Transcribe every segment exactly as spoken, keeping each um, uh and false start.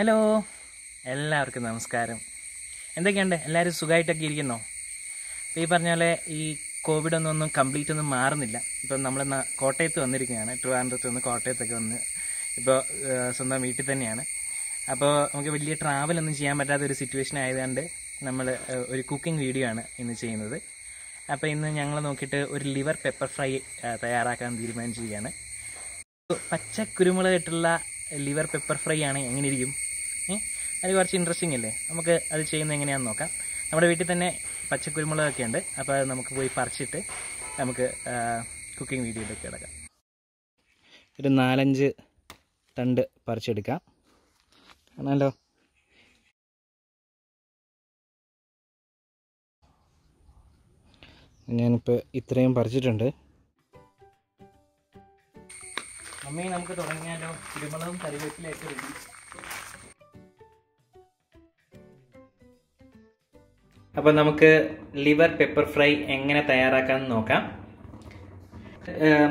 Hello എല്ലാവർക്കും നമസ്കാരം. എന്തൊക്കെയുണ്ട്? എല്ലാവരും സുഖമായിട്ടൊക്കെ ഇരിക്കുന്നോ? അപ്പോൾ ഈ പറഞ്ഞ പോലെ ഈ കോവിഡ് ഒന്നും ഒന്നും കംപ്ലീറ്റ് ഒന്നും മാറുന്നില്ല. ഇപ്പം നമ്മൾ കോട്ടയത്ത് വന്നിരിക്കുകയാണ്, ട്രിവാൻഡ്രത്ത് നിന്ന് കോട്ടയത്തൊക്കെ വന്ന് ഇപ്പോൾ സ്വന്തം വീട്ടിൽ തന്നെയാണ്. അപ്പോൾ നമുക്ക് വലിയ ട്രാവലൊന്നും ചെയ്യാൻ പറ്റാത്തൊരു സിറ്റുവേഷൻ ആയതുകൊണ്ട് നമ്മൾ ഒരു കുക്കിംഗ് വീഡിയോ ആണ് ഇന്ന് ചെയ്യുന്നത്. അപ്പോൾ ഇന്ന് ഞങ്ങൾ നോക്കിയിട്ട് ഒരു ലിവർ പെപ്പർ ഫ്രൈ തയ്യാറാക്കാൻ തീരുമാനിച്ചിരിക്കുകയാണ്. പച്ച കുരുമുളക് ഇട്ടുള്ള ലിവർ പെപ്പർ ഫ്രൈ ആണ് എങ്ങനെയിരിക്കും? അത് കുറച്ച് ഇൻട്രസ്റ്റിംഗ് അല്ലേ? നമുക്ക് അത് ചെയ്യുന്നത് എങ്ങനെയാണെന്ന് നോക്കാം. നമ്മുടെ വീട്ടിൽ തന്നെ പച്ചക്കുരുമുളകൊക്കെ ഉണ്ട്, അപ്പോൾ അത് നമുക്ക് പോയി പറിച്ചിട്ട് നമുക്ക് കുക്കിംഗ് വീഡിയോയിലേക്ക് കിടക്കാം. ഒരു നാലഞ്ച് തണ്ട് പറിച്ചെടുക്കാം, ആണല്ലോ. ഞാനിപ്പോൾ ഇത്രയും പറിച്ചിട്ടുണ്ട്. അമ്മേ, നമുക്ക് തുടങ്ങിയാലോ? കുരുമുളകും കറിവേപ്പിലൊക്കെ വേണ്ടി. അപ്പോൾ നമുക്ക് ലിവർ പെപ്പർ ഫ്രൈ എങ്ങനെ തയ്യാറാക്കാമെന്ന് നോക്കാം.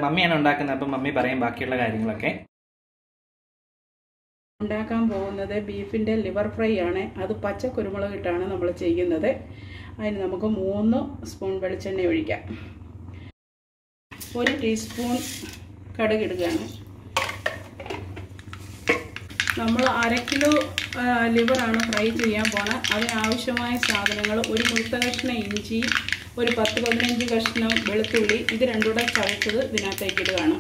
മമ്മിയാണ് ഉണ്ടാക്കുന്നത്, അപ്പം മമ്മി പറയും ബാക്കിയുള്ള കാര്യങ്ങളൊക്കെ. ഉണ്ടാക്കാൻ പോകുന്നത് ബീഫിൻ്റെ ലിവർ ഫ്രൈ ആണ്. അത് പച്ച കുരുമുളക് ഇട്ടാണ് നമ്മൾ ചെയ്യുന്നത്. അതിന് നമുക്ക് മൂന്ന് സ്പൂൺ വെളിച്ചെണ്ണ ഒഴിക്കാം. ഒരു ടീസ്പൂൺ കടുക് ഇടുകയാണ്. നമ്മൾ അര കിലോ ലിവറാണ് ഫ്രൈ ചെയ്യാൻ പോണത്. അതിനാവശ്യമായ സാധനങ്ങൾ: ഒരു മുഴുത്ത കഷ്ണം ഇഞ്ചി, ഒരു പത്ത് പതിനഞ്ച് കഷ്ണം വെളുത്തുള്ളി, ഇത് രണ്ടുകൂടെ ചതച്ചത് ഇതിനകത്തേക്ക് ഇടുകയാണ്.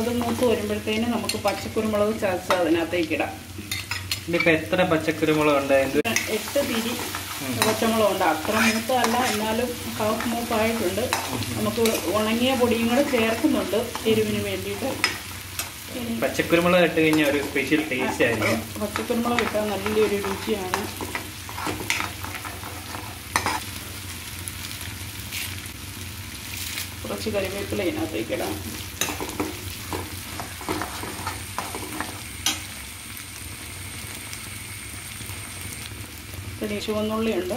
അത് മൂത്ത് വരുമ്പോഴത്തേന് നമുക്ക് പച്ചക്കുരുമുളക് ചതച്ചത് അതിനകത്തേക്ക് ഇടാം. ഇതിപ്പോൾ എത്ര പച്ചക്കുരുമുളകുണ്ട്? എട്ട് തിരി പച്ചമുളകുണ്ട്. അത്ര മൂത്തല്ല, എന്നാലും ഹാഫ് മൂപ്പായിട്ടുണ്ട്. നമുക്ക് ഉണങ്ങിയ പൊടിയും കൂടെ ചേർക്കുന്നുണ്ട് എരിവിന് വേണ്ടിയിട്ട്. പച്ചക്കുരുമുളക് ഇട്ട് കഴിഞ്ഞാൽ ഒരു സ്പെഷ്യൽ ടേസ്റ്റ് ആയിരിക്കും. പച്ചക്കുരുമുളക് ഇട്ടാൽ നല്ലൊരു രുചിയാണ്. കുറച്ച് കറിവേപ്പില ഇതിനകത്തേക്ക് ഇടാം. ചുവന്നുള്ളിയുണ്ട്.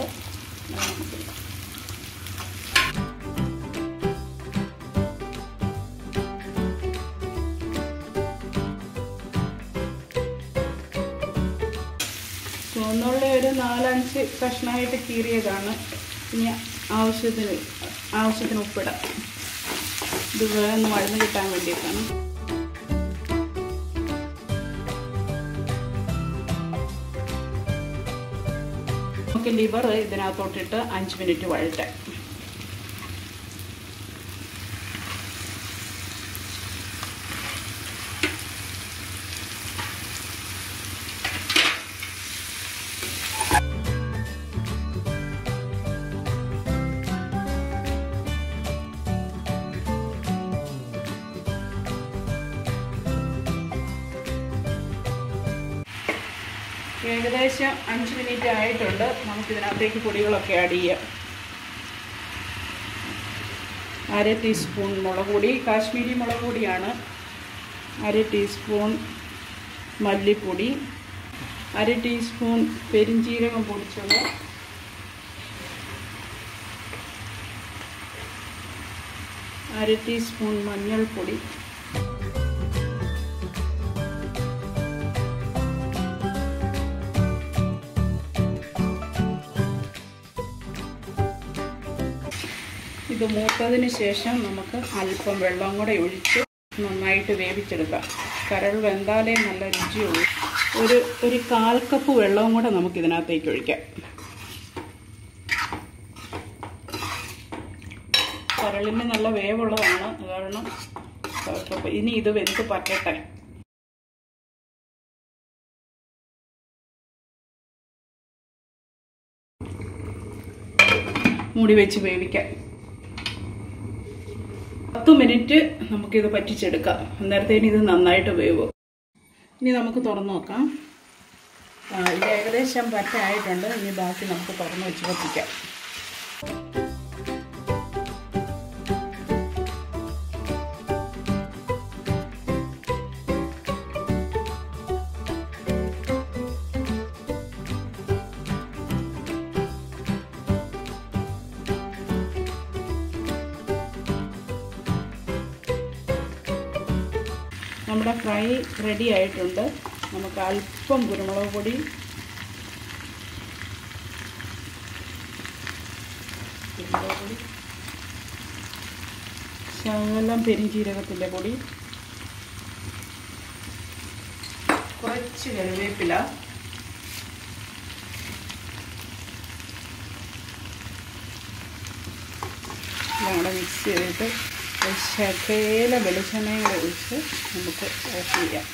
ചുവന്നുള്ളി ഒരു നാലഞ്ച് കഷ്ണമായിട്ട് കീറിയതാണ്. ഇനി ആവശ്യത്തിന് ആവശ്യത്തിന് ഉപ്പിടാം. ഇത് വേഗം വഴന്ന് കിട്ടാൻ വേണ്ടിയിട്ടാണ്. നമുക്ക് ലിവർ ഇതിനകത്തോട്ടിട്ട് അഞ്ച് മിനിറ്റ് വഴറ്റാം. ഏകദേശം അഞ്ച് മിനിറ്റ് ആയിട്ടുണ്ട്. നമുക്കിതിനകത്തേക്ക് പൊടികളൊക്കെ ആഡ് ചെയ്യാം. അര ടീസ്പൂൺ മുളക് പൊടി, കാശ്മീരി മുളക് പൊടിയാണ്. അര ടീസ്പൂൺ മല്ലിപ്പൊടി, അര ടീസ്പൂൺ പെരിഞ്ചീരകം പൊടിച്ചത്, അര ടീസ്പൂൺ മഞ്ഞൾപ്പൊടി, ഇത് മൂത്തതിന് ശേഷം നമുക്ക് അല്പം വെള്ളം കൂടെ ഒഴിച്ച് നന്നായിട്ട് വേവിച്ചെടുക്കാം. കരൾ വെന്താലേ നല്ല രുചിയുള്ളൂ. ഒരു ഒരു കാൽ കപ്പ് വെള്ളവും കൂടെ നമുക്കിതിനകത്തേക്ക് ഒഴിക്കാം. കരളിന് നല്ല വേവുള്ളതാണ്, കാരണം ഇനി ഇത് വെന്ത് പറ്റട്ടെ. മൂടി വെച്ച് വേവിക്കാം. പത്ത് മിനിറ്റ് നമുക്കിത് പറ്റിച്ചെടുക്കാം. അന്നേരത്തേന് ഇത് നന്നായിട്ട് വേവും. ഇനി നമുക്ക് തുറന്നു നോക്കാം. ഇത് ഏകദേശം പറ്റായിട്ടുണ്ട്. ഇനി ബാക്കി നമുക്ക് തുറന്നു വെച്ച് പറ്റിക്കാം. നമ്മുടെ ഫ്രൈ റെഡി ആയിട്ടുണ്ട്. നമുക്ക് അല്പം കുരുമുളക് പൊടി, ശകലം പെരിഞ്ചീരകത്തിൻ്റെ പൊടി, കുറച്ച് കറിവേപ്പില, നമ്മുടെ മിക്സ് ചെയ്തിട്ട് ശകല വെളിച്ചെണ്ണയും കൂടെ ഒഴിച്ച് നമുക്ക് ഓഫ് ചെയ്യാം.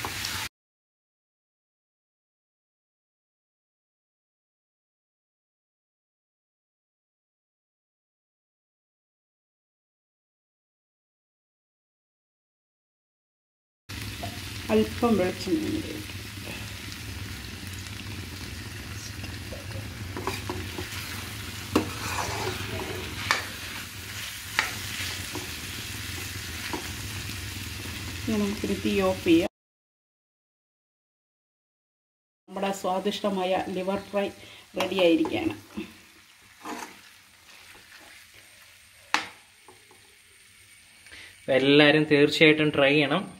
അല്പം വെളിച്ചെണ്ണ കൂടെ നമുക്ക് തീ ഓഫ് ചെയ്യാം. നമ്മുടെ സ്വാദിഷ്ടമായ ലിവർ ഫ്രൈ റെഡി ആയിരിക്കുകയാണ്. എല്ലാവരും തീർച്ചയായിട്ടും ട്രൈ ചെയ്യണം.